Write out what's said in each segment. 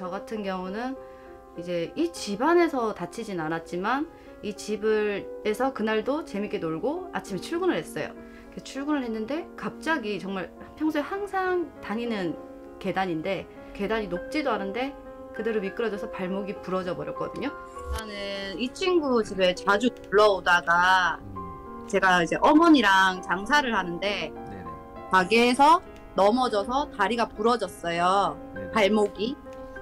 저 같은 경우는 이제 이 집안에서 다치진 않았지만 이 집에서 그날도 재밌게 놀고 아침에 출근을 했어요. 출근을 했는데 갑자기 정말 평소에 항상 다니는 계단인데 계단이 높지도 않은데 그대로 미끄러져서 발목이 부러져 버렸거든요. 저는 이 친구 집에 자주 놀러 오다가 제가 이제 어머니랑 장사를 하는데 네네. 가게에서 넘어져서 다리가 부러졌어요. 네네. 발목이.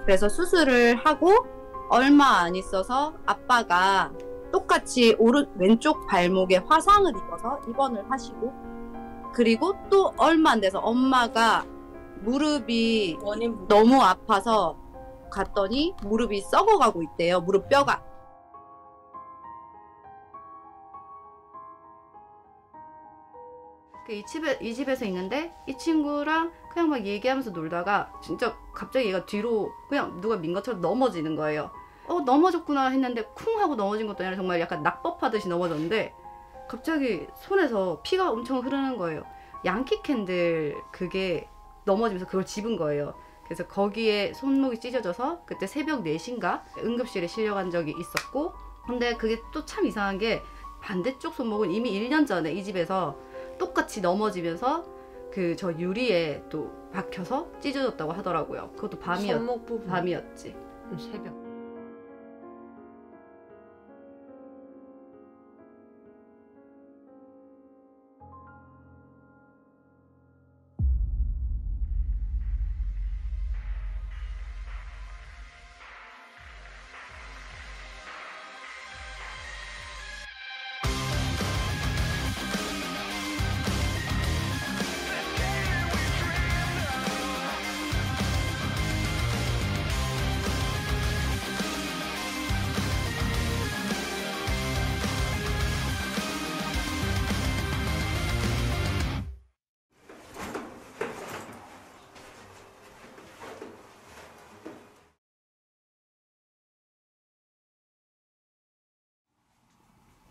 그래서 수술을 하고 얼마 안 있어서 아빠가 똑같이 왼쪽 발목에 화상을 입어서 입원을 하시고, 그리고 또 얼마 안 돼서 엄마가 무릎이 너무 아파서 갔더니 무릎이 썩어가고 있대요. 무릎뼈가. 이 집에서 있는데 이 친구랑 그냥 막 얘기하면서 놀다가 진짜 갑자기 얘가 뒤로 그냥 누가 민 것처럼 넘어지는 거예요. 넘어졌구나 했는데 쿵 하고 넘어진 것도 아니라 정말 약간 낙법하듯이 넘어졌는데 갑자기 손에서 피가 엄청 흐르는 거예요. 양키 캔들 그게 넘어지면서 그걸 집은 거예요. 그래서 거기에 손목이 찢어져서 그때 새벽 4시인가 응급실에 실려간 적이 있었고, 근데 그게 또 참 이상한 게 반대쪽 손목은 이미 1년 전에 이 집에서 똑같이 넘어지면서 그 저 유리에 또 박혀서 찢어졌다고 하더라고요. 그것도 밤이었지. 새벽.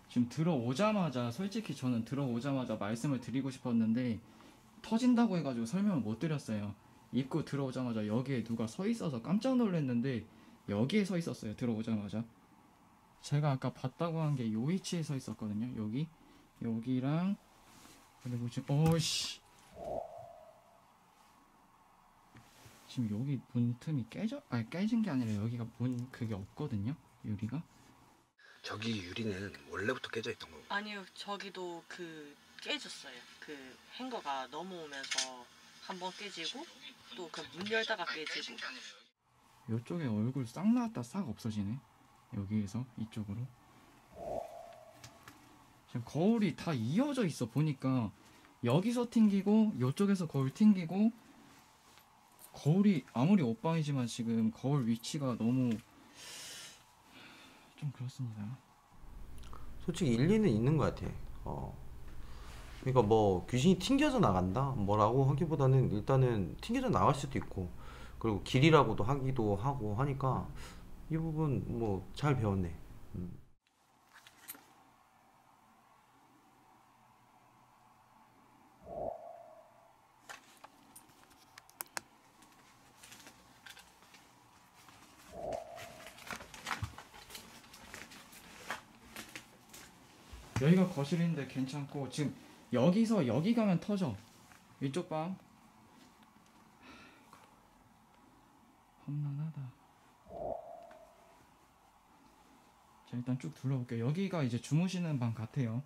지금 들어오자마자 솔직히 저는 들어오자마자 말씀을 드리고 싶었는데 터진다고 해가지고 설명을 못 드렸어요. 입구 들어오자마자 여기에 누가 서 있어서 깜짝 놀랐는데 여기에 서 있었어요. 들어오자마자 제가 아까 봤다고 한 게 요 위치에 서 있었거든요. 여기랑 그리고 지금 지금 여기 문틈이 깨진 게 아니라 여기가 문 그게 없거든요. 유리가. 저기 유리는 원래부터 깨져 있던 거고. 아니요, 저기도 그 깨졌어요. 그 행거가 넘어오면서 한번 깨지고 또 그 문 열다가 깨지고. 이쪽에 얼굴 싹 나왔다 싹 없어지네. 여기에서 이쪽으로. 지금 거울이 다 이어져 있어 보니까 여기서 튕기고 이쪽에서 거울 튕기고. 거울이 아무리 옷방이지만 지금 거울 위치가 너무. 좀 그렇습니다. 솔직히 일리는 있는 것 같아. 그러니까 뭐 귀신이 튕겨져 나간다 뭐라고 하기보다는 일단은 튕겨져 나갈 수도 있고, 그리고 길이라고도 하기도 하고 하니까 이 부분 뭐 잘 배웠네. 여기가 거실인데 괜찮고 지금 여기서 여기 가면 터져. 이쪽 방 험난하다. 자, 일단 쭉 둘러볼게요. 여기가 이제 주무시는 방 같아요.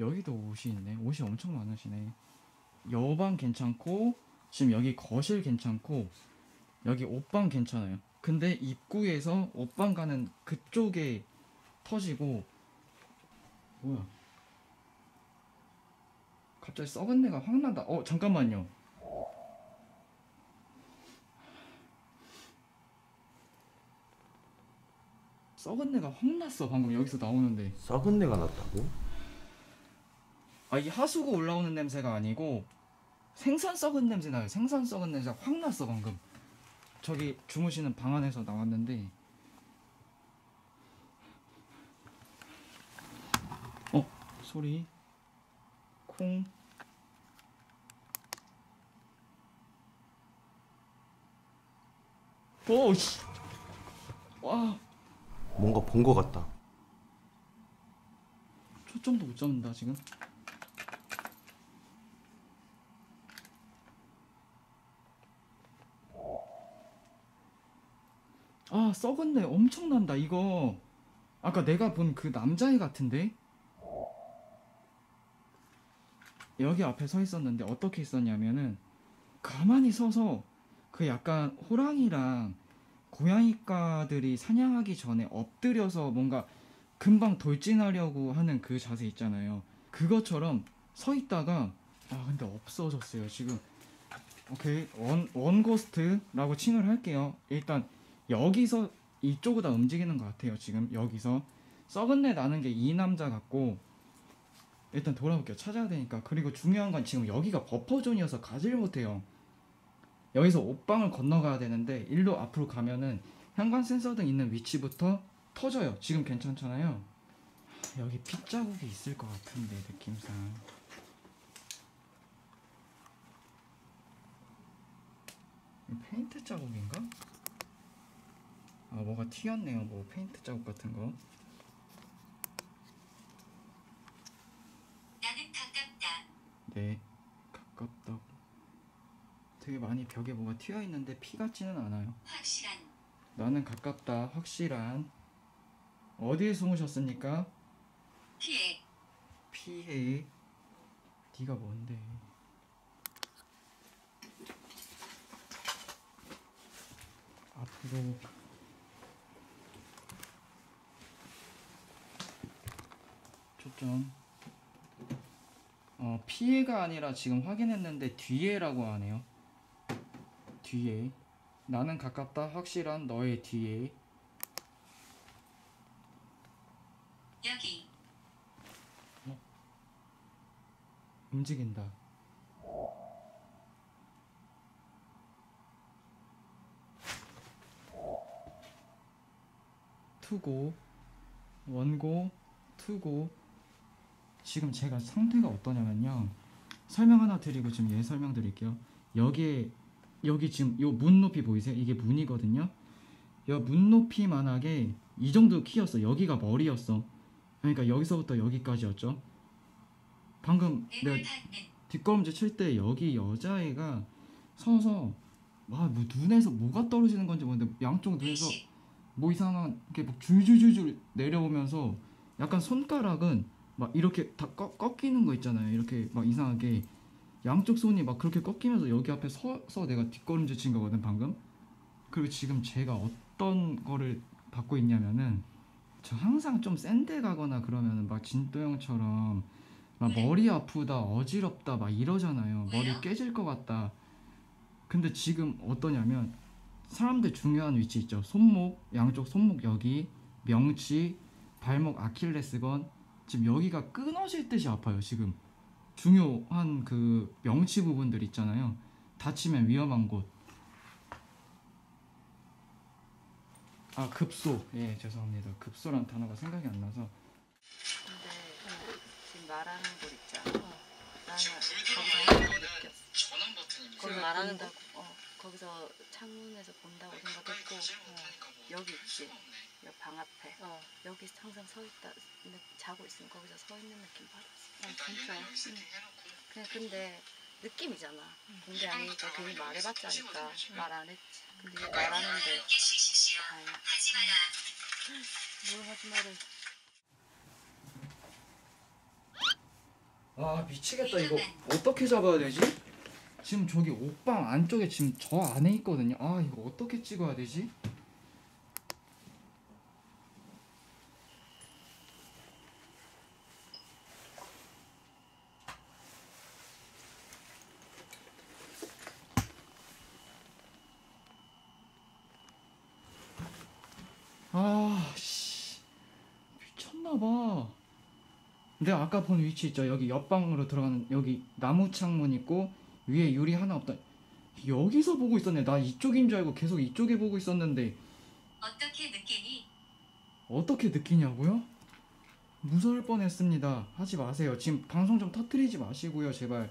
여기도 옷이 있네. 옷이 엄청 많으시네. 여방 괜찮고 지금 여기 거실 괜찮고 여기 옷방 괜찮아요. 근데 입구에서 옷방 가는 그쪽에 터지고. 뭐야? 갑자기 썩은 내가 확 난다. 잠깐만요. 썩은 내가 확 났어. 방금 여기서 나오는데. 썩은 내가 났다고? 이 하수구 올라오는 냄새가 아니고 생선 썩은 냄새 나요. 생선 썩은 냄새가 확 났어 방금. 저기 주무시는 방 안에서 나왔는데. 소리 콩. 오, 씨. 와. 뭔가 본 것 같다. 초점도 못 잡는다 지금. 아, 썩은내 엄청난다 이거. 아까 내가 본 그 남자애 같은데? 여기 앞에 서 있었는데 어떻게 있었냐면은 가만히 서서 그 약간 호랑이랑 고양이과들이 사냥하기 전에 엎드려서 뭔가 금방 돌진하려고 하는 그 자세 있잖아요. 그것처럼 서 있다가, 아 근데 없어졌어요 지금. 오케이, 원고스트라고 칭을 할게요. 일단 여기서 이쪽으로 움직이는 것 같아요 지금. 여기서 썩은내 나는 게 이 남자 같고, 일단 돌아볼게요. 찾아야 되니까. 그리고 중요한 건 지금 여기가 버퍼존이어서 가지를 못해요. 여기서 옷방을 건너가야 되는데 일로 앞으로 가면은 향관 센서등 있는 위치부터 터져요. 지금 괜찮잖아요. 여기 핏자국이 있을 것 같은데 느낌상. 페인트 자국인가? 아, 뭐가 튀었네요. 뭐 페인트 자국 같은 거. 나는 가깝다. 네, 가깝다고. 되게 많이 벽에 뭐가 튀어 있는데 피 같지는 않아요. 확실한. 나는 가깝다. 확실한. 어디에 숨으셨습니까? 피해. 피해. 네가 뭔데? 앞으로. 초점. 피해가 아니라 지금 확인했는데 뒤에라고 하네요. 뒤에. 나는 가깝다. 확실한 너의 뒤에. 여기. 움직인다. 투고, 원고, 투고. 지금 제가 상태가 어떠냐면요, 설명 하나 드리고 지금 예 설명 드릴게요. 여기에 여기 지금 요 문 높이 보이세요? 이게 문이거든요. 요 문 높이만하게 이 정도 키였어. 여기가 머리였어. 그러니까 여기서부터 여기까지였죠. 방금 내가 뒷걸음질 칠 때 여기 여자애가 서서 막 뭐 눈에서 뭐가 떨어지는 건지 모르는데 양쪽 눈에서 뭐 이상한 이렇게 막 줄줄줄줄 내려오면서 약간 손가락은 막 이렇게 다 꺾이는 거 있잖아요. 이렇게 막 이상하게 양쪽 손이 막 그렇게 꺾이면서 여기 앞에 서서 내가 뒷걸음질 친 거거든 방금. 그리고 지금 제가 어떤 거를 받고 있냐면은, 저 항상 좀 센데 가거나 그러면은 막 진도 형처럼 막 머리 아프다 어지럽다 막 이러잖아요. 머리 깨질 것 같다. 근데 지금 어떠냐면 사람들 중요한 위치 있죠. 손목, 양쪽 손목 여기, 명치, 발목, 아킬레스건. 지금 여기가 끊어질 듯이 아파요 지금. 중요한 그 명치 부분들 있잖아요. 다치면 위험한 곳. 아, 급소. 예, 죄송합니다. 급소란 단어가 생각이 안 나서. 근데 지금 말하는 걸 있잖아. 지금 불 들어가는 거는 전원 버튼입니다. 거기 말한다고. 거기서 창문에서 본다고 생각했고, 여기 있지. 여기 방 앞에. 여기 항상 서 있다. 근데 자고 있으면 거기서 서 있는 느낌 받았어. 진짜. 그냥 근데 느낌이잖아. 공개 아니니까 괜히 말해봤자니까 말 안 했지. 근데 이게 말하는데. 하지 마라. 뭘 하지 마라. 아, 미치겠다. 이거 어떻게 잡아야 되지? 지금 저기 옷방 안쪽에 지금 저 안에 있거든요. 아, 이거 어떻게 찍어야 되지? 아, 씨. 미쳤나봐. 내가 아까 본 위치 있죠? 여기 옆방으로 들어가는 여기 나무 창문 있고 위에 유리 하나 없다. 여기서 보고 있었네. 나 이쪽인 줄 알고 계속 이쪽에 보고 있었는데. 어떻게 느끼니? 어떻게 느끼냐고요? 무서울 뻔했습니다. 하지 마세요. 지금 방송 좀 터뜨리지 마시고요 제발.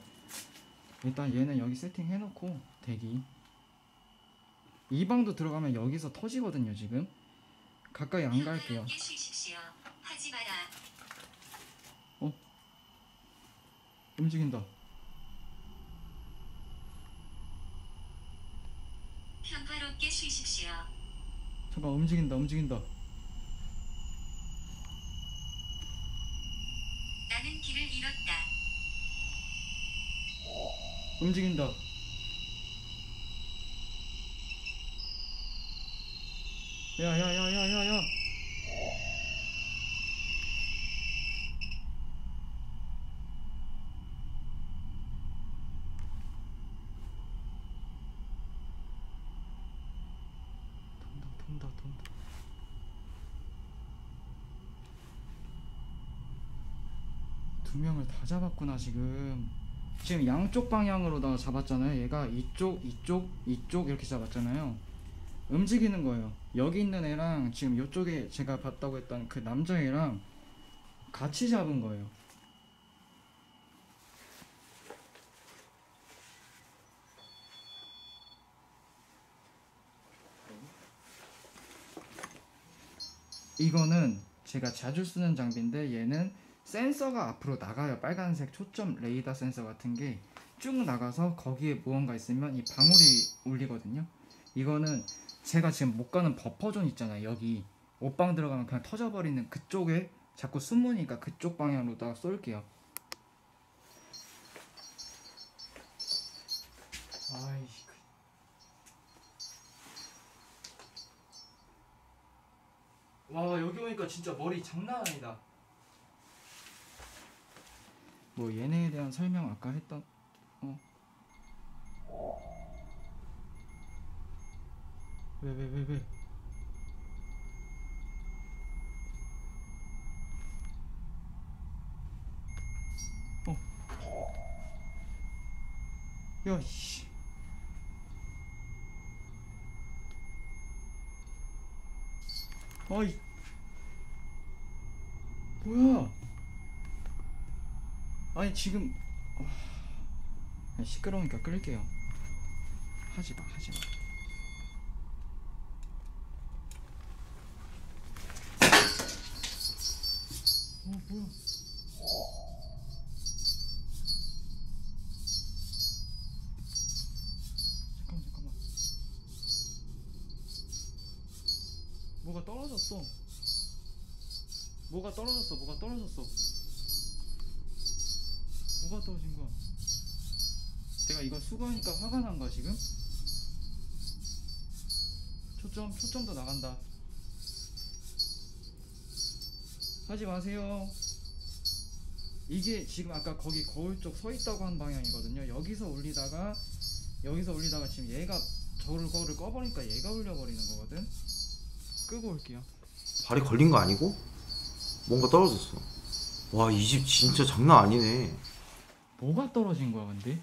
일단 얘는 여기 세팅해놓고 대기. 이 방도 들어가면 여기서 터지거든요. 지금 가까이 안 갈게요. 어? 움직인다. 평화롭게 쉬십시오. 잠깐, 움직인다, 움직인다. 나는 길을 잃었다. 움직인다. 야야야야야야. 돈다. 두 명을 다 잡았구나. 지금 양쪽 방향으로 다 잡았잖아요. 얘가 이쪽 이렇게 잡았잖아요. 움직이는 거예요. 여기 있는 애랑 지금 이쪽에 제가 봤다고 했던 그 남자애랑 같이 잡은 거예요. 이거는 제가 자주 쓰는 장비인데 얘는 센서가 앞으로 나가요. 빨간색 초점 레이더 센서 같은 게 쭉 나가서 거기에 무언가 있으면 이 방울이 울리거든요. 이거는 제가 지금 못 가는 버퍼존 있잖아요. 여기 옷방 들어가면 그냥 터져버리는 그쪽에 자꾸 숨으니까 그쪽 방향으로 다 쏠게요. 아이, 와, 여기 오니까 진짜 머리 장난 아니다. 뭐 얘네에 대한 설명 아까 했던 왜 야, 씨. 어이, 뭐야? 아니 지금 시끄러우니까 끌게요. 하지마. 뭐야? 잠깐만. 뭐가 떨어졌어. 뭐가 떨어진 거야? 내가 이거 수거하니까 화가 난 거야 지금? 초점도 나간다. 하지 마세요. 이게 지금 아까 거기 거울 쪽 서 있다고 한 방향이거든요. 여기서 울리다가 지금 얘가 저거를 꺼버리니까 얘가 울려버리는 거거든. 끄고 올게요. 발에 걸린 거 아니고? 뭔가 떨어졌어. 와, 이 집 진짜 장난 아니네. 뭐가 떨어진 거야 근데?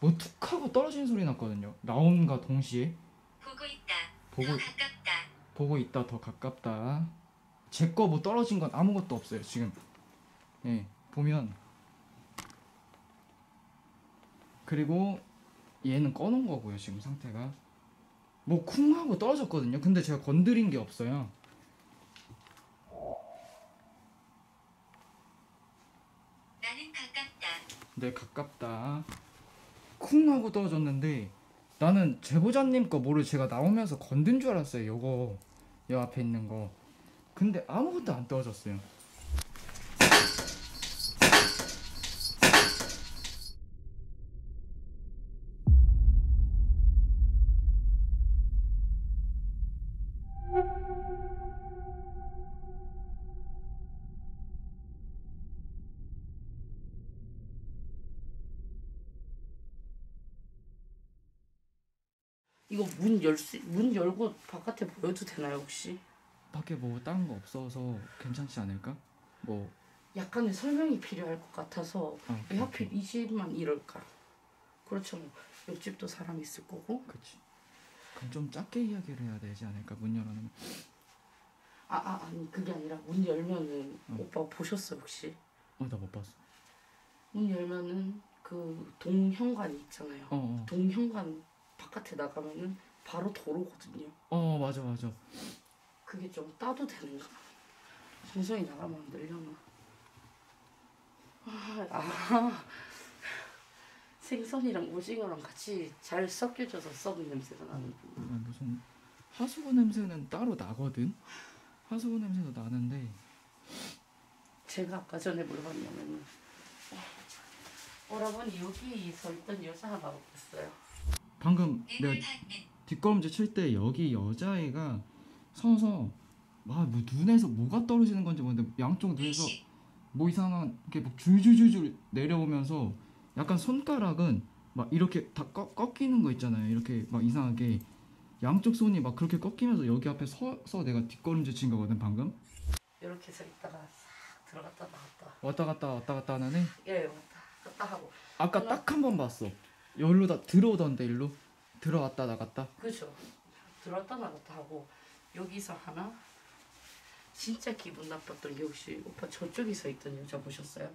뭐 툭 하고 떨어진 소리 났거든요. 나온과 동시에. 보고 있다 더 가깝다. 제 거 뭐 떨어진 건 아무것도 없어요 지금. 예, 보면. 그리고 얘는 꺼놓은 거고요 지금 상태가. 뭐 쿵 하고 떨어졌거든요. 근데 제가 건드린 게 없어요. 나는 가깝다. 네, 가깝다. 쿵 하고 떨어졌는데 나는 제보자님 거 뭐를 제가 나오면서 건든 줄 알았어요. 요거, 요 앞에 있는 거. 근데 아무것도 안 떨어졌어요. 이거 문 열고 바깥에 보여도 되나요 혹시? 밖에 뭐 다른 거 없어서 괜찮지 않을까? 뭐 약간의 설명이 필요할 것 같아서. 왜 하필 이 집만 이럴까? 그렇죠. 옆집도 사람 있을 거고. 그렇지. 그럼 좀 작게 이야기를 해야 되지 않을까? 문 열어놓으면. 아니 그게 아니라 문 열면은 오빠 보셨어 혹시? 나 못 봤어. 문 열면은 그 동현관이 있잖아요. 동현관 바깥에 나가면은 바로 도로거든요. 어 맞아 맞아. 그게 좀 따도 되는가? 진성이 나가면 늘려나? 생선이랑 오징어랑 같이 잘 섞여져서 썩은 냄새가 나는. 무슨 하수구 냄새는 따로 나거든. 하수구 냄새도 나는데. 제가 아까 전에 물어봤냐면 오라버니 여기 서 있던 여자 하나 없었어요. 방금 내가 뒷걸음질 칠 때 여기 여자애가 서서 막 뭐 눈에서 뭐가 떨어지는 건지 모르는데 양쪽 눈에서 뭐 이상한 이렇게 막 줄줄줄줄 내려오면서 약간 손가락은 막 이렇게 다 꺾이는 거 있잖아요. 이렇게 막 이상하게 양쪽 손이 막 그렇게 꺾이면서 여기 앞에 서서 내가 뒷걸음질 친 거거든 방금. 이렇게 서 있다가 싹 들어갔다 나갔다 왔다 갔다 하는 애? 예 왔다 갔다 하고 아까 하나... 딱 한 번 봤어. 여기로 다 들어오던데 일로 들어왔다 나갔다. 그죠. 들어왔다 나갔다 하고 여기서 하나. 진짜 기분 나빴던 게 혹시 오빠 저쪽에서 있던 여자 보셨어요?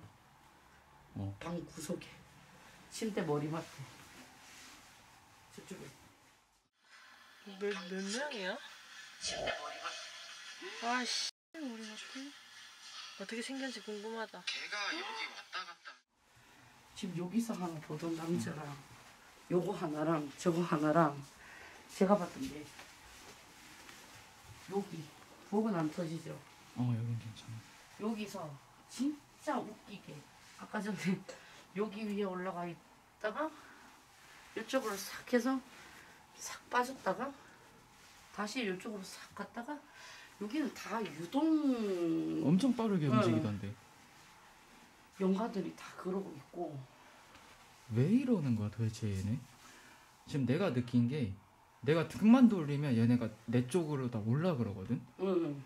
어. 방 구석에 침대 머리맡에 저쪽에 몇 명이야? 침대 머리맡에 아씨 머리맡에 어떻게 생겼는지 궁금하다. 걔가 여기 왔다 갔다 지금 여기서 하나 보던 남자랑 요거 하나랑 저거 하나랑 제가 봤던 게 여기 부엌은 안 터지죠? 어 여긴 괜찮아. 여기서 진짜 웃기게 아까 전에 여기 위에 올라가 있다가 이쪽으로 싹 해서 싹 빠졌다가 다시 이쪽으로 싹 갔다가 여기는 다 유동 엄청 빠르게 움직이던데. 영가들이 다 그러고 있고 왜 이러는 거야 도대체 얘네? 지금 내가 느낀 게 내가 등만 돌리면 얘네가 내 쪽으로 다 올라 그러거든? 응.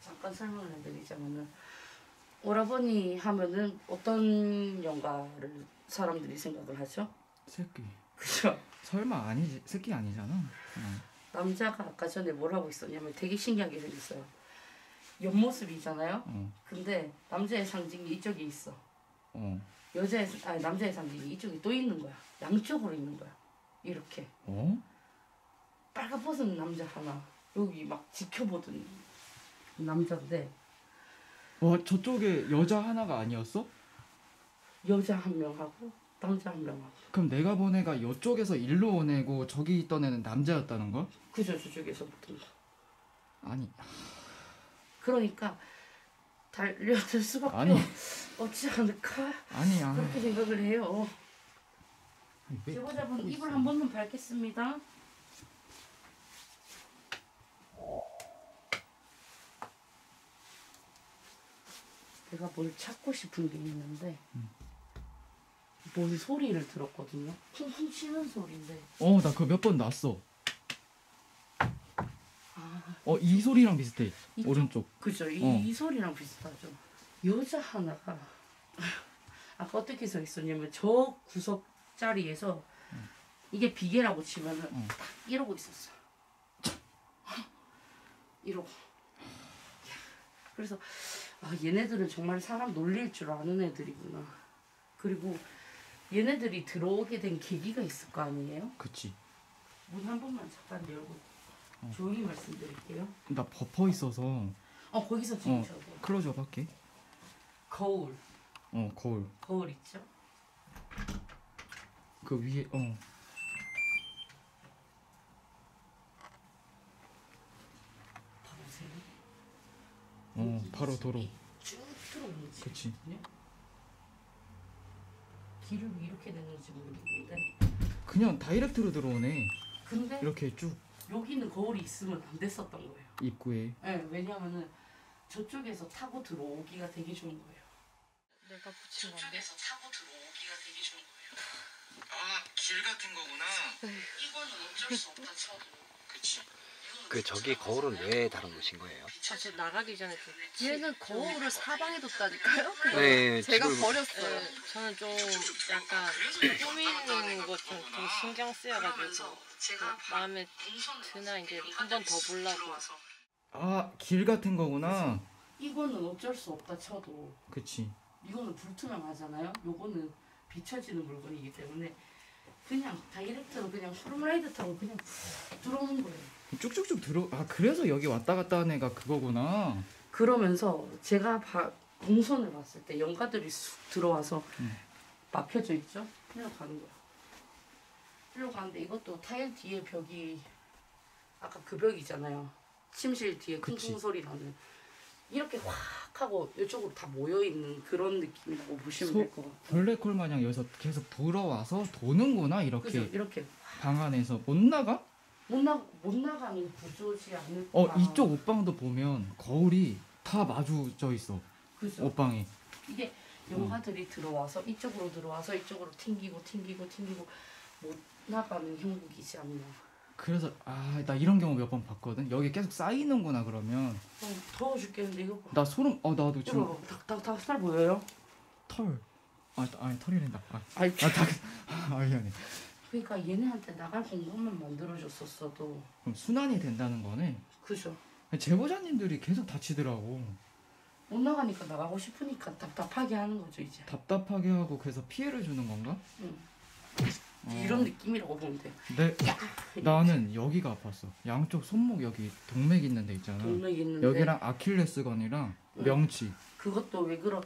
잠깐 설명을 드리자면은 오라버니 하면은 어떤 영가를 사람들이 생각을 하죠? 새끼. 그죠? 설마 아니지, 새끼 아니잖아. 응. 남자가 아까 전에 뭐라고 있었냐면 되게 신기하게 생겼어요. 옆모습이잖아요? 어. 근데 남자의 상징이 이쪽에 있어. 어. 여자의, 아니 남자의 상징이 이쪽에 또 있는 거야. 양쪽으로 있는 거야. 이렇게. 어? 빨간 벗은 남자 하나 여기 막 지켜보던 남자인데 와 저쪽에 여자 하나가 아니었어? 여자 한 명하고 남자 한 명하고 그럼 내가 본 애가 이쪽에서 일로 온 애고 저기 있던 애는 남자였다는 거? 그죠 저쪽에서 보던 거 아니 그러니까 달려들 수밖에 아니. 없지 않을까? 아니야 그렇게 생각을 해요. 제보자분 입을 한 번만 밟겠습니다. 내가 뭘 찾고 싶은 게 있는데 뭔 소리를 들었거든요. 쿵쿵 치는 소리인데 어 나 그거 몇 번 났어. 아, 어 이 소리랑 비슷해. 이쪽, 오른쪽 그죠. 이 소리랑 비슷하죠. 여자 하나가 아까 어떻게 서 있었냐면 저 구석 자리에서 이게 비계라고 치면은 딱 이러고 있었어. 이러고 그래서 아 얘네들은 정말 사람 놀릴 줄 아는 애들이구나. 그리고 얘네들이 들어오게 된 계기가 있을 거 아니에요? 그치. 문 한 번만 잠깐 열고 조용히 말씀드릴게요. 나 버퍼 있어서 어 거기서 찍으셔도 돼요. 클로즈업 할게. 거울 어 거울 있죠? 그 위에 어 어 바로 도로 쭉 들어오는지 그치 길을 이렇게 되는지 모르겠는데 그냥 다이렉트로 들어오네. 근데 이렇게 쭉 여기는 거울이 있으면 안 됐었던 거예요 입구에. 네 왜냐면은 저쪽에서 타고 들어오기가 되게 좋은 거예요. 내가 붙인 건데 저쪽에서 타고 들어오기가 되게 좋은 거예요. 아 길 같은 거구나. 이거는 어쩔 수 없다 쳐도 그치. 그 저기 거울은 왜 다른 곳인 거예요? 아, 저 나가기 전에 그 얘는 거울을 사방에 뒀다니까요? 네, 제가 버렸어요. 네, 저는 좀 약간 꾸미는 것 좀 신경 쓰여가지고 마음에 드나 이제 한 번 더 보려고. 아, 길 같은 거구나. 이거는 어쩔 수 없다 쳐도. 그치. 이거는 불투명하잖아요. 요거는 비춰지는 물건이기 때문에 그냥 다이렉트로 그냥 슈룸라이드 타고 그냥 들어오는 거예요. 쭉쭉쭉 들어. 아, 그래서 여기 왔다 갔다 하는 애가 그거구나. 그러면서 제가 동선을 봤을 때 연가들이 쑥 들어와서 막혀져 있죠. 이리로 가는 거야. 이리로 가는데 이것도 타일 뒤에 벽이 아까 그 벽이잖아요. 침실 뒤에 쿵쿵 소리 나는. 이렇게 확 하고 이쪽으로 다 모여있는 그런 느낌이라고 보시면 될 것 같아요. 블랙홀 마냥 여기서 계속 불어와서 도는구나. 이렇게. 그죠? 이렇게. 방 안에서 못 나가? 못 나가는 구조지 않을까. 이쪽 옷방도 보면 거울이 다 마주져 있어. 그죠? 옷방이. 이게 영화들이 들어와서 이쪽으로 들어와서 이쪽으로 튕기고 못 나가는 형국이지 않나. 그래서 나 이런 경우 몇 번 봤거든. 여기 계속 쌓이는구나. 그러면 더워 죽겠는데 이거 봐. 나 소름. 나도 지금 닭살 보여요? 털. 아니 털이란다. 미안해. 그러니까 얘네한테 나갈 공간만 만들어줬었어도 그럼 순환이 된다는 거네. 그죠. 제보자님들이 계속 다치더라고. 못 나가니까 나가고 싶으니까 답답하게 하는 거죠. 이제 답답하게 하고 그래서 피해를 주는 건가? 응. 이런 느낌이라고 보면 돼. 나는 여기가 아팠어. 양쪽 손목 여기 동맥 있는데 있잖아. 동맥 있는데 여기랑 아킬레스건이랑 명치. 그것도 왜 그런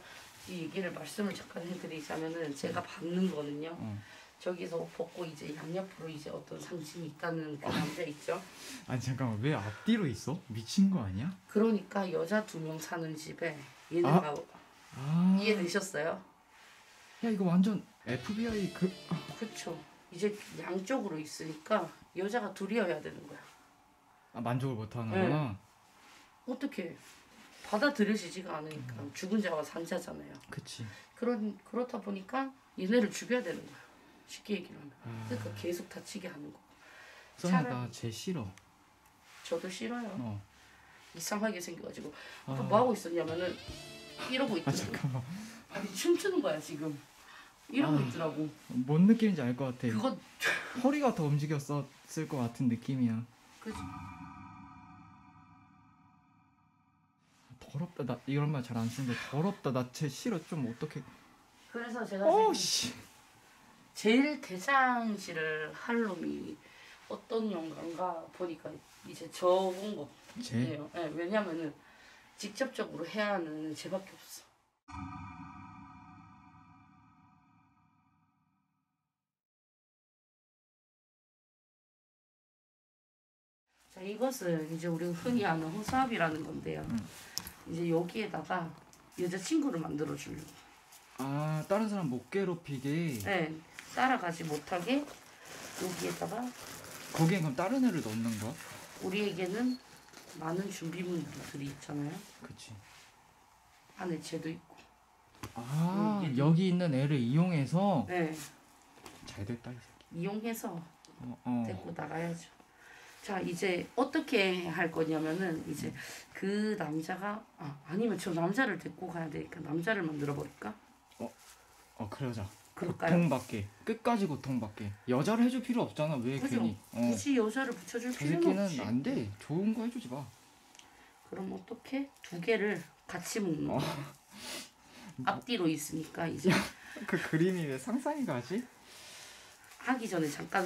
이 얘기를 말씀을 잠깐 해드리자면은 제가 받는 거는요. 저기서 벗고 이제 양옆으로 이제 어떤 상징이 있다는 그 남자 있죠. 아니 잠깐만, 왜 앞뒤로 있어? 미친 거 아니야? 그러니까 여자 2명 사는 집에 얘네가 이해되셨어요? 야 이거 완전 FBI 그쵸. 이제 양쪽으로 있으니까 여자가 둘이어야 되는 거야. 만족을 못하는구나. 네. 어떻게 받아들여지지가 않으니까 죽은 자와 산 자잖아요. 그치. 그렇다 보니까 얘네를 죽여야 되는 거야. 쉽게 얘기를 하면. 그러니까 계속 다치게 하는 거. 써니가 쟤 싫어. 저도 싫어요. 이상하게 생겨가지고 아까 뭐 하고 있었냐면은 이러고 있더라고. 잠깐만. 아니 춤추는 거야 지금. 이러고 있더라고. 뭔 느낌인지 알 것 같아. 그건 허리가 더 움직였었을 것 같은 느낌이야. 그치. 더럽다. 나 이런 말 잘 안 쓰는데 더럽다. 나 쟤 싫어. 좀 어떻게. 그래서 제가 제일 대장질을 할 놈이 어떤 영감인가 보니까 이제 적은 거 같아요. 네, 왜냐면은 직접적으로 해야 하는 쟤밖에 없어. 자, 이것은 이제 우리가 흔히 아는 허수아비라는 건데요. 이제 여기에다가 여자친구를 만들어 주려고. 다른 사람 못 괴롭히게. 네, 따라가지 못하게 여기에다가. 거기에 그럼 다른 애를 넣는 거야? 우리에게는 많은 준비물들이 있잖아요. 그치. 안에 쟤도 있고. 여기 있는 애를 이용해서. 네. 잘 됐다 이 새끼. 이용해서 데리고 나가야죠. 자, 이제 어떻게 할 거냐면은 이제 그 남자가 아니면 저 남자를 데리고 가야 되니까 남자를 만들어 버릴까? 그러자. 그럴까요? 고통받게. 끝까지 고통받게. 여자를 해줄 필요 없잖아. 왜 그죠? 괜히. 굳이 여자를 붙여줄 필요는 없지. 안 돼. 좋은 거 해주지 마. 그럼 어떻게? 2개를 같이 먹는 거야. 앞뒤로 있으니까 이제. 그 그림이 왜 상상이 가지? 하기 전에 잠깐.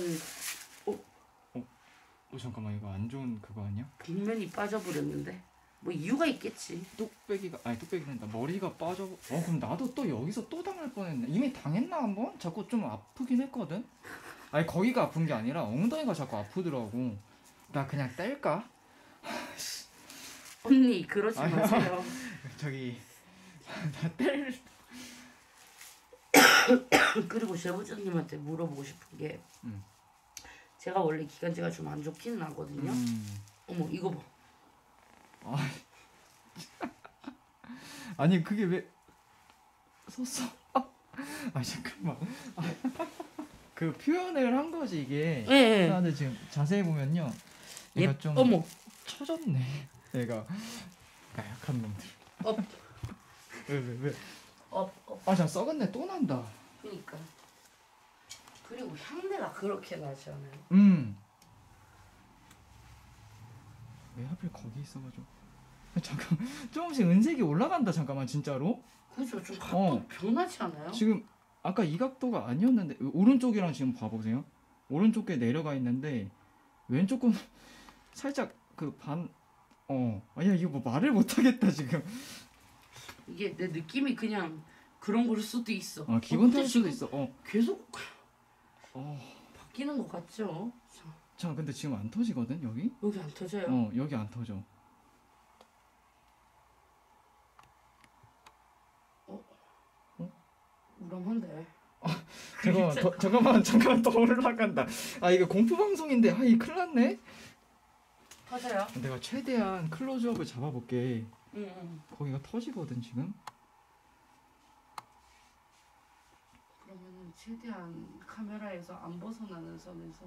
잠깐만, 이거 안 좋은 그거 아니야? 뒷면이 빠져버렸는데? 뭐 이유가 있겠지. 뚝배기란다. 머리가 빠져버. 그럼 나도 또 여기서 또 당할 뻔했네. 이미 당했나 한번? 자꾸 좀 아프긴 했거든? 아니 거기가 아픈 게 아니라 엉덩이가 자꾸 아프더라고. 나 그냥 뗄까? 언니 그러지 마세요. 저기 나 뗄. 그리고 제보자님한테 물어보고 싶은 게 제가 원래 기관지가 좀 안 좋기는 하거든요. 어머 이거 봐. 아니 그게 왜 섰어? 잠깐만. 그 표현을 한 거지 이게. 네. 근데 지금 자세히 보면요. 얘가 좀 처졌네. 얘가 약한 놈들. 왜? 자 썩었네. 또 난다. 그러니까. 그리고 향내가 그렇게 나지 않아요? 왜 하필 거기 있어가지고. 잠깐 조금씩 은색이 올라간다. 잠깐만 진짜로. 그죠? 좀 변하지 않아요? 지금 아까 이 각도가 아니었는데 오른쪽이랑 지금 봐보세요. 오른쪽에 내려가 있는데 왼쪽은 살짝 그 반 아니야 이거 뭐 말을 못하겠다 지금. 이게 내 느낌이 그냥 그런 걸 수도 있어. 아 기본 탈 수도 있어. 계속 바뀌는 것 같죠? 자 근데 지금 안 터지거든 여기? 여기 안 터져요? 여기 안 터져. 우람한데. 잠깐만, 잠깐만 더 올라간다. 아 이거 공포 방송인데, 아 이 큰일 났네. 터져요? 내가 최대한 클로즈업을 잡아볼게. 응. 거기가 터지거든 지금. 그러면은 최대한 카메라에서 안 벗어나는 선에서.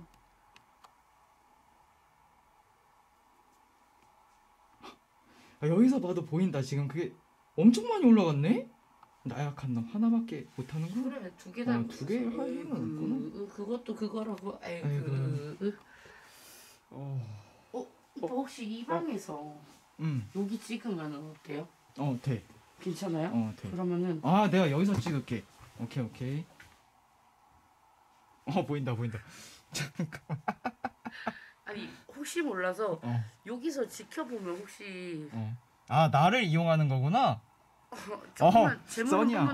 아 여기서 봐도 보인다 지금. 그게 엄청 많이 올라갔네. 나약한 놈 하나밖에 못하는 거? 그래 두 개 다. 두 개 할 힘은 없구나. 그것도 그거라고. 에이. 혹시 이 방에서 여기 찍으면 어때요? 돼. 괜찮아요? 돼. 그러면은 아 내가 여기서 찍을게. 오케이. 보인다. 잠깐. 아니 혹시 몰라서 여기서 지켜보면 혹시 아 나를 이용하는 거구나. 써니야,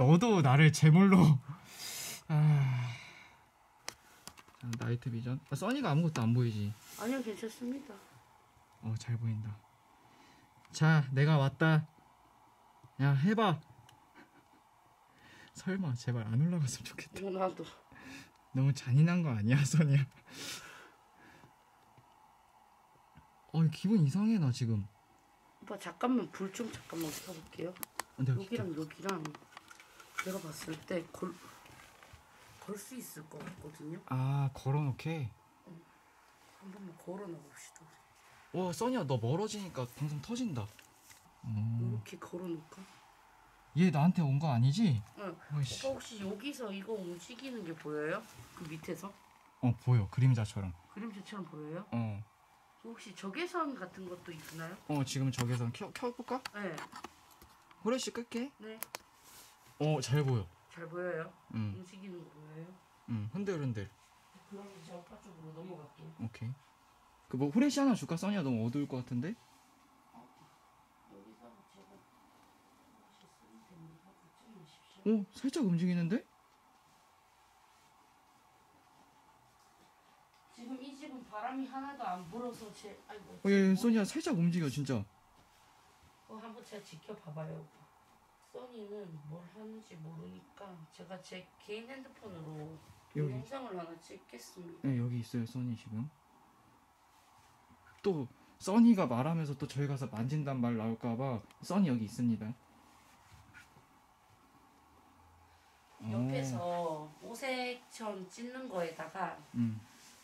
너도 나를 제물로. 자, 나이트 비전. 써니가 아무것도 안 보이지? 아니요, 괜찮습니다. 잘 보인다. 자, 내가 왔다. 야, 해봐. 설마, 제발 안 올라갔으면 좋겠다. 나도. 너무 잔인한 거 아니야, 써니야? 기분 이상해 나 지금. 오빠 잠깐만 불 좀 잠깐만 켜볼게요. 여기랑 여기랑 내가 봤을 때 걸 수 있을 것 같거든요. 아 걸어놓게? 한 번만 걸어놔봅시다. 와 써니야 너 멀어지니까 방송 터진다. 이렇게 걸어놓을까? 얘 나한테 온 거 아니지? 응. 오빠 혹시 여기서 이거 움직이는 게 보여요? 그 밑에서? 보여. 그림자처럼 보여요? 혹시 적외선 같은 것도 있나요? 지금 적외선 켜볼까? 네. 호레씨 끌게. 네. 잘 보여. 잘 보여요? 움직이는 거 보여요? 흔들흔들. 그럼 이제 아빠 쪽으로 넘어갈게. 오케이. 그 뭐 호레씨 하나 줄까? 써니야 너무 어두울 것 같은데? 여기서 제가 다시 쓰면 됩니다. 걱정 마십시오. 살짝 움직이는데? 지금 이 집은 바람이 하나도 안 불어서 아이고. 예, 써니야 살짝 움직여 진짜. 한번 제가 지켜봐봐요. 써니는 뭘 하는지 모르니까 제가 제 개인 핸드폰으로 영상을 하나 찍겠습니다. 네, 여기 있어요 써니 지금. 또 써니가 말하면서 또 저희 가서 만진단 말 나올까봐 써니 여기 있습니다. 옆에서 오색천 찢는 거에다가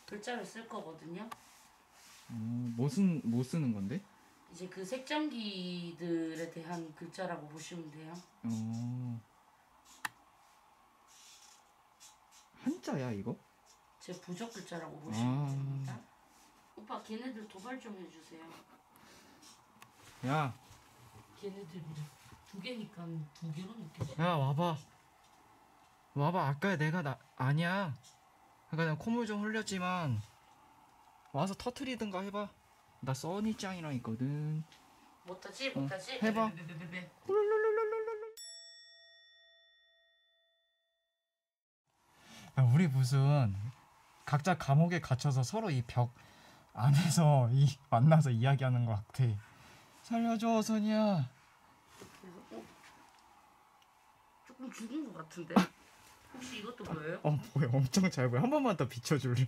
글자를 쓸 거거든요. 뭐 쓰는 건데? 이제 그 색전기들에 대한 글자라고 보시면 돼요. 한자야 이거? 제 부적 글자라고 보시면 됩니다. 오빠 걔네들 도발 좀 해주세요. 야. 걔네들 두 개니까 두 개로 느껴져. 야 와봐. 아까 내가 아니야. 그러니까 콧물 좀 흘렸지만 와서 터트리든가 해봐. 나 써니짱이랑 있거든. 못하지? 해봐. 야, 우리 무슨 각자 감옥에 갇혀서 서로 이 벽 안에서 만나서 이야기하는 것 같아. 살려줘 선이야. 조금 죽은 것 같은데. 혹시 이것도 보여요? 보여. 엄청 잘 보여. 한 번만 더 비춰줄래?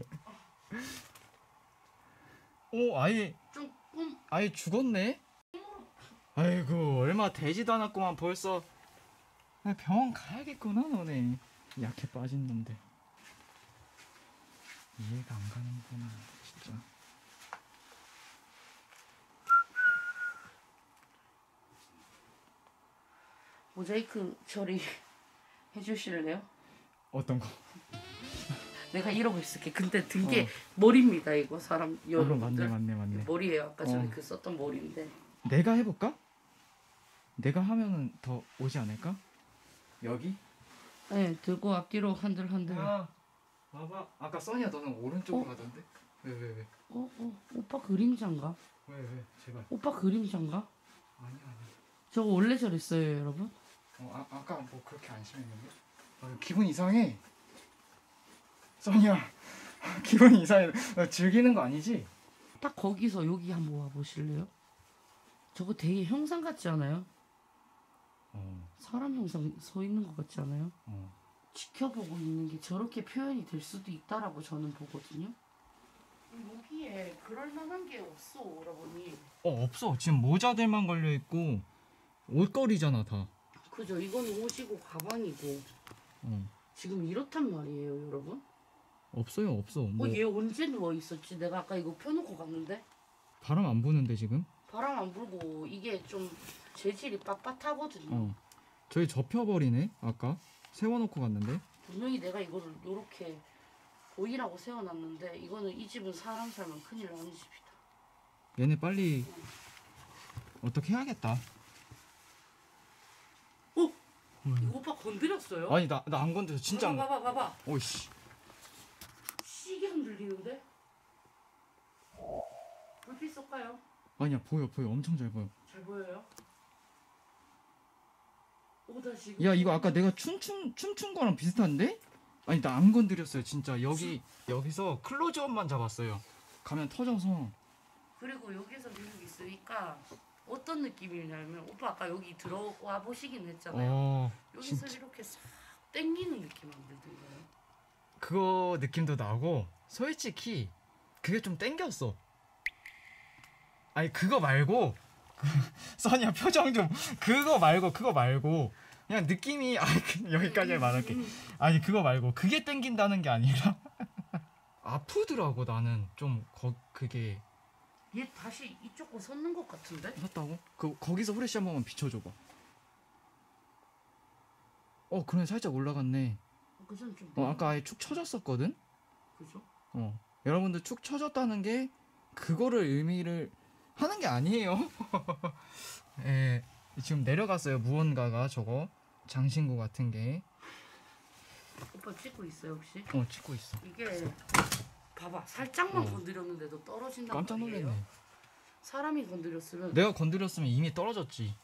아예 죽었네? 아이고 얼마 되지도 않았구만 벌써. 병원 가야겠구나 너네. 약해 빠진 놈들. 이해가 안 가는구나 진짜. 모자이크 처리 해주실래요? 어떤 거? 내가 이러고 있을게. 근데 든 게 머리입니다 이거. 사람 여러분들. 맞네. 머리예요. 아까 전에 그 썼던 머리인데. 내가 해볼까? 내가 하면은 더 오지 않을까? 여기? 네, 들고 앞뒤로 흔들흔들. 야, 봐봐. 아까 써니야 너는 오른쪽으로 가던데? 왜? 오빠 그림자인가? 왜? 제발. 오빠 그림자인가? 아니. 저거 원래 저랬어요, 여러분. 아까 뭐 그렇게 안 심했는데? 기분 이상해. 써니야, 기분 이상해. 너 즐기는 거 아니지? 딱 거기서 여기 한번 와 보실래요? 저거 되게 형상 같지 않아요? 사람 형상 서 있는 것 같지 않아요? 지켜보고 있는 게 저렇게 표현이 될 수도 있다라고 저는 보거든요. 여기에 그럴 만한 게 없어, 여러분이. 없어. 지금 모자들만 걸려 있고 옷걸이잖아 다. 그죠. 이건 옷이고 가방이고. 지금 이렇단 말이에요, 여러분. 없어요, 없어. 뭐. 얘 언제 누워 있었지? 내가 아까 이거 펴놓고 갔는데. 바람 안 부는데 지금? 바람 안 불고 이게 좀 재질이 빳빳하거든요. 저기 접혀버리네. 아까 세워놓고 갔는데. 분명히 내가 이거를 요렇게 보이라고 세워놨는데 이거는 이 집은 사람 살면 큰일 나는 집이다. 얘네 빨리 어떻게 해야겠다. 이거 오빠 건드렸어요? 아니 나 안 건드렸어 진짜. 봐봐. 오이씨. 시계 흔들리는데? 불빛 쏠까요? 아니야 보여 엄청 잘 보여. 잘 보여요? 지금 야 이거 아까 내가 춤춘 거랑 비슷한데? 아니 나 안 건드렸어요 진짜. 여기서 클로즈업만 잡았어요. 가면 터져서. 그리고 여기서 미국 있으니까 어떤 느낌이냐면 오빠 아까 여기 들어와 보시긴 했잖아요. 여기서 진짜. 이렇게 싹 당기는 느낌 안 들던가요? 그거 느낌도 나고 솔직히 그게 좀 당겼어. 아니 그거 말고 써니야 표정 좀. 그거 말고 그냥 느낌이. 여기까지 말할게. 아니 그거 말고 그게 땡긴다는 게 아니라 아프더라고 나는 좀. 그게 얘 다시 이쪽 거 섰는 것 같은데? 섰다고? 거기서 후레쉬 한 번만 비춰줘봐. 그러네 살짝 올라갔네. 그전 좀 아까 아예 축 처졌었거든? 그죠? 여러분들 축 처졌다는 게 그거를 의미를 하는 게 아니에요. 예, 지금 내려갔어요. 무언가가 저거 장신구 같은 게. 오빠 찍고 있어요 혹시? 찍고 있어. 이게 봐봐 살짝만 건드렸는데도 떨어진다. 깜짝 놀랐네. 사람이 건드렸으면. 내가 건드렸으면 이미 떨어졌지.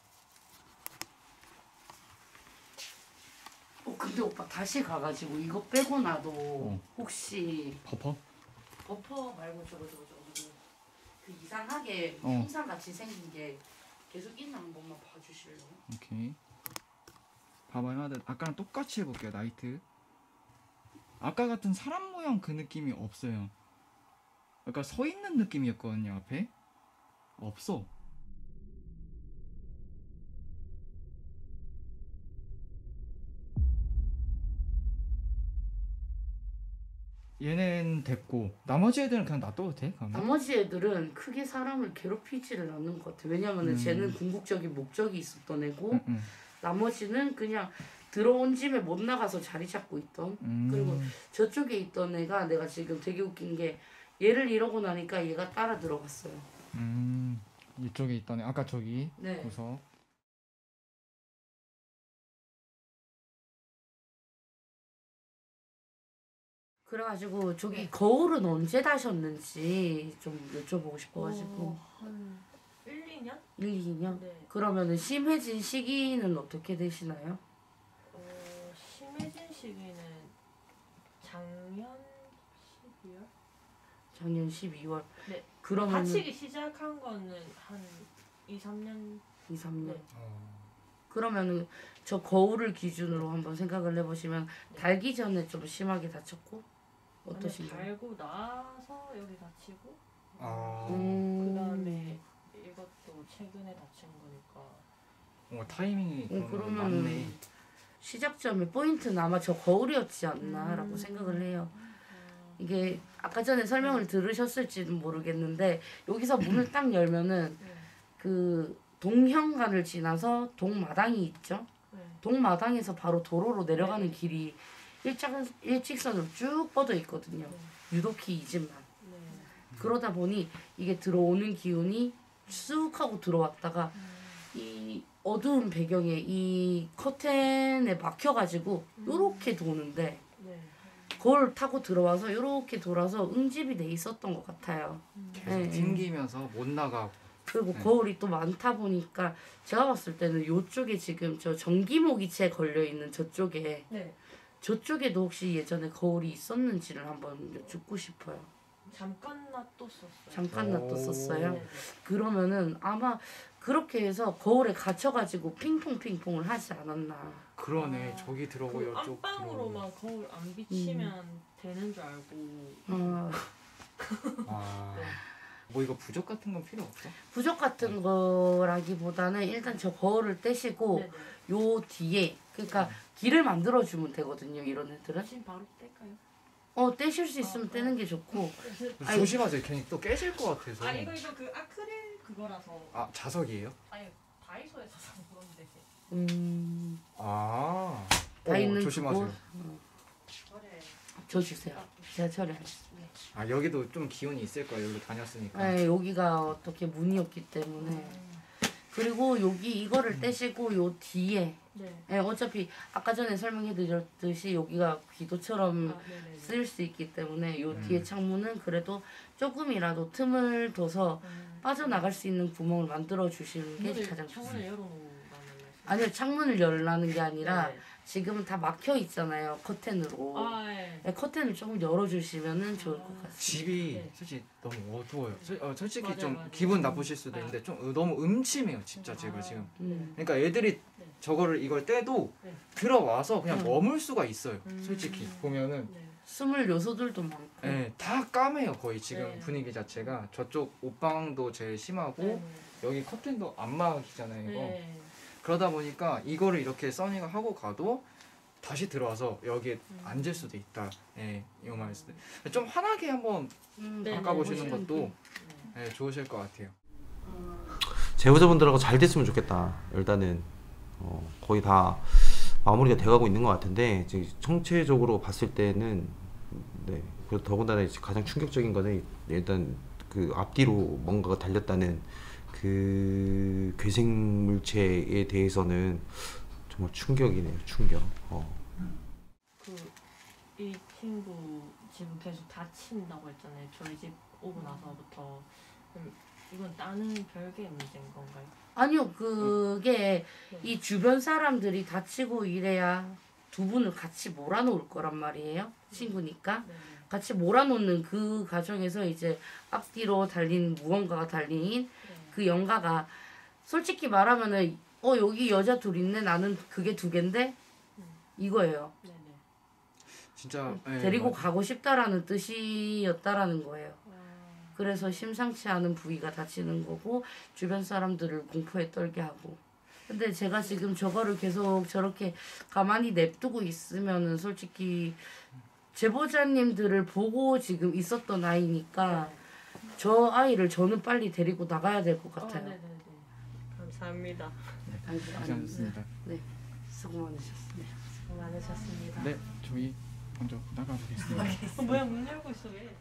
근데 오빠 다시 가가지고 이거 빼고 나도 혹시 버퍼? 버퍼 말고 저거. 그 이상하게 형상 같이 생긴 게 계속 있나 한 번만 봐주실래요? 오케이. 봐봐요. 아까랑 똑같이 해볼게요. 나이트. 아까 같은 사람 모양 그 느낌이 없어요. 아까 서 있는 느낌이었거든요. 앞에 없어. 얘는 됐고 나머지 애들은 그냥 놔둬도 돼? 그러면? 나머지 애들은 크게 사람을 괴롭히지를 않는 것 같아. 왜냐면 쟤는 궁극적인 목적이 있었던 애고 나머지는 그냥 들어온 집에 못 나가서 자리 잡고 있던. 그리고 저쪽에 있던 애가 내가 지금 되게 웃긴 게 얘를 이러고 나니까 얘가 따라 들어갔어요. 이쪽에 있던 애 아까 저기 네. 구석. 그래가지고 저기 네. 거울은 언제 다셨는지 좀 여쭤보고 싶어가지고. 한 1~2년? 1~2년? 네. 그러면은 심해진 시기는 어떻게 되시나요? 심해진 시기는 작년 12월? 작년 12월? 네. 그러면 다치기 시작한 거는 한 2~3년? 2~3년? 네. 그러면은 저 거울을 기준으로 한번 생각을 해보시면 달기 전에 좀 심하게 다쳤고? 어떠신가요? 달고 나서 여기 다치고 그 다음에 이것도 최근에 다친 거니까 타이밍이 그러면 맞네. 시작점의 포인트는 아마 저 거울이었지 않나 라고 생각을 해요. 이게 아까 전에 설명을 들으셨을지는 모르겠는데 여기서 문을 딱 열면은 그 동현관을 지나서 동마당이 있죠. 동마당에서 바로 도로로 내려가는 길이 일직선으로 쭉 뻗어 있거든요. 유독히 이 집만. 그러다 보니 이게 들어오는 기운이 쑥 하고 들어왔다가 이 어두운 배경에 이 커튼에 막혀가지고 요렇게 도는데 네. 그걸 타고 들어와서 요렇게 돌아서 응집이 돼 있었던 것 같아요. 계속 네. 튕기면서 못 나가고 그리고 네. 거울이 또 많다 보니까 제가 봤을 때는 요쪽에 지금 저 전기모기채 걸려있는 저쪽에 네. 저쪽에도 혹시 예전에 거울이 있었는지를 한번 여쭙고 싶어요. 잠깐 놔뒀었어요. 잠깐 놔뒀었어요? 그러면은 아마 그렇게 해서 거울에 갇혀가지고 핑퐁핑퐁을 하지 않았나. 그러네. 아, 저기 들어오고 여쪽 안방으로만 거울 안 비치면 되는 줄 알고. 아. 아. 네. 뭐 이거 부적 같은 건 필요 없어? 부적 같은 거라기보다는 일단 저 거울을 떼시고 네네. 요 뒤에 그러니까 길을 만들어주면 되거든요. 이런 애들은. 지금 바로 뗄까요? 떼실 수 있으면 떼는 게 좋고. 아니, 조심하세요. 괜히 또 깨질 것 같아서. 아니 이거 그 아크릴 그거라서. 아 자석이에요? 아니 다이소에서 산 건데. 아. 다 있는 조심하세요. 저 주세요. 제가 처리하겠습니다. 아 여기도 좀 기운이 있을 거예요. 여기 다녔으니까. 네 여기가 어떻게 문이었기 때문에. 그리고 여기 이거를 떼시고 요 뒤에. 네. 네, 어차피 아까 전에 설명해드렸듯이 여기가 기도처럼 쓰일 수 있기 때문에 요 뒤에 창문은 그래도 조금이라도 틈을 둬서 빠져나갈 수 있는 구멍을 만들어 주시는 게 가장 좋습니다. 아니요 창문을 열라는 게 아니라 네. 지금은 다 막혀 있잖아요 커튼으로. 아, 네. 네, 커튼을 조금 열어주시면은 좋을 것 같습니다. 집이 네. 솔직히 너무 어두워요. 솔직히 맞아요, 좀 맞아요. 기분 나쁘실 수도 있는데 좀 너무 음침해요 진짜 제가 지금. 그러니까 애들이 네. 이걸 떼도 네. 들어와서 그냥 머물 수가 있어요. 솔직히 보면은 네. 숨을 요소들도 많고. 네, 다 까매요 거의 지금 네. 분위기 자체가. 저쪽 옷방도 제일 심하고 네. 여기 커튼도 안 막히잖아요 이거. 네. 그러다 보니까 이거를 이렇게 써니가 하고 가도 다시 들어와서 여기에 앉을 수도 있다. 예, 이 말씀. 좀 환하게 한번 바꿔보시는 것도 예, 좋으실 것 같아요. 제보자분들하고 잘 됐으면 좋겠다. 일단은 거의 다 마무리가 돼가고 있는 것 같은데 이제 총체적으로 봤을 때는 네, 그리고 더군다나 가장 충격적인 거는 일단 그 앞뒤로 뭔가가 달렸다는 그 괴생 물체에 대해서는 정말 충격이네요. 충격. 이 친구 지금 계속 다친다고 했잖아요. 저희 집 오고 나서부터. 이건 다른 별개의 문제인 건가요? 아니요. 그게 이 주변 사람들이 다치고 이래야 두 분을 같이 몰아놓을 거란 말이에요. 친구니까. 네. 같이 몰아놓는 그 과정에서 이제 앞뒤로 달린 무언가가 달린 그 영가가 솔직히 말하면은 여기 여자 둘 있네 나는 그게 두 갠데 이거예요. 네네. 진짜 데리고 가고 싶다라는 뜻이었다라는 거예요. 그래서 심상치 않은 부위가 다치는 거고 주변 사람들을 공포에 떨게 하고. 근데 제가 지금 저거를 계속 저렇게 가만히 냅두고 있으면은 솔직히 제보자님들을 보고 지금 있었던 아이니까 저 아이를 저는 빨리 데리고 나가야 될 것 같아요. 네네네. 감사합니다. 네, 감사합니다. 네, 수고 많으셨습니다. 수고 많으셨습니다. 네, 저희 먼저 나가보겠습니다. 뭐야 문 열고 있어 왜?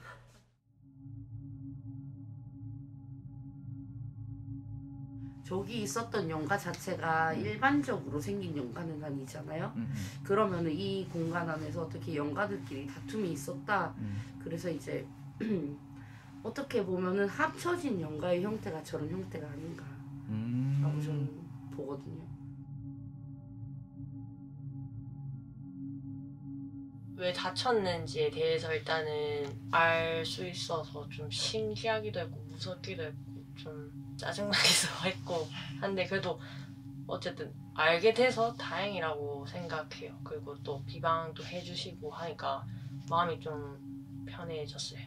저기 있었던 영가 자체가 일반적으로 생긴 영가는 아니잖아요. 그러면 이 공간 안에서 어떻게 영가들끼리 다툼이 있었다. 그래서 이제 어떻게 보면은 합쳐진 영가의 형태가 저런 형태가 아닌가 라고 저는 보거든요. 왜 다쳤는지에 대해서 일단은 알 수 있어서 좀 신기하기도 했고 무섭기도 했고 좀 짜증나기도 했고 한데 그래도 어쨌든 알게 돼서 다행이라고 생각해요. 그리고 또 비방도 해주시고 하니까 마음이 좀 편해졌어요.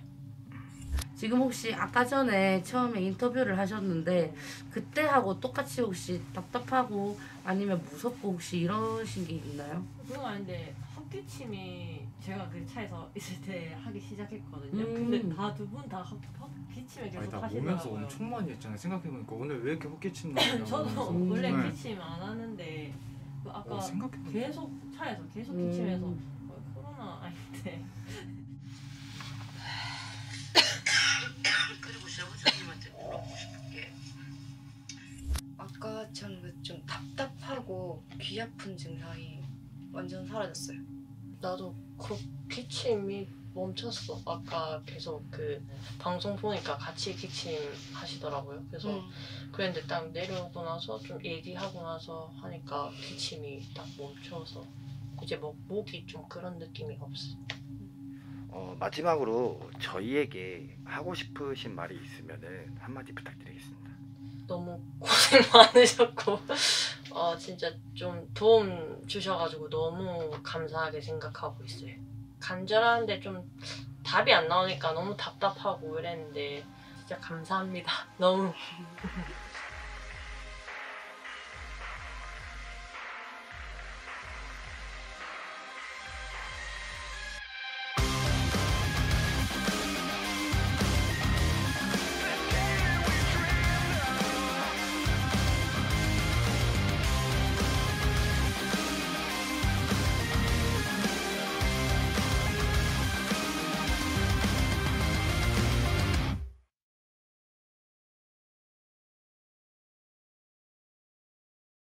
지금 혹시 아까 전에 처음에 인터뷰를 하셨는데 그때하고 똑같이 혹시 답답하고 아니면 무섭고 혹시 이러신 게 있나요? 그건 아닌데 헛기침이 제가 그 차에서 있을 때 하기 시작했거든요. 근데 다 두 분 다 헛기침을 계속 하시더라고요. 나 오면서 엄청 많이 했잖아요. 생각해보니까 오늘 왜 이렇게 헛기침 나오냐고. 저도 원래 기침 안 하는데 그 아까 계속 차에서 계속 기침해서 코로나 아닌데 아까 참 좀 답답하고 귀 아픈 증상이 완전 사라졌어요. 나도 그 기침이 멈췄어. 아까 계속 그 방송 보니까 같이 기침 하시더라고요. 그래서 그랬는데 딱 내려오고 나서 좀 얘기하고 나서 하니까 기침이 딱 멈춰서 이제 뭐 목이 좀 그런 느낌이 없어. 마지막으로 저희에게 하고 싶으신 말이 있으면은 한마디 부탁드리겠습니다. 너무 고생 많으셨고 진짜 좀 도움 주셔가지고 너무 감사하게 생각하고 있어요. 간절한데 좀 답이 안 나오니까 너무 답답하고 이랬는데 진짜 감사합니다. 너무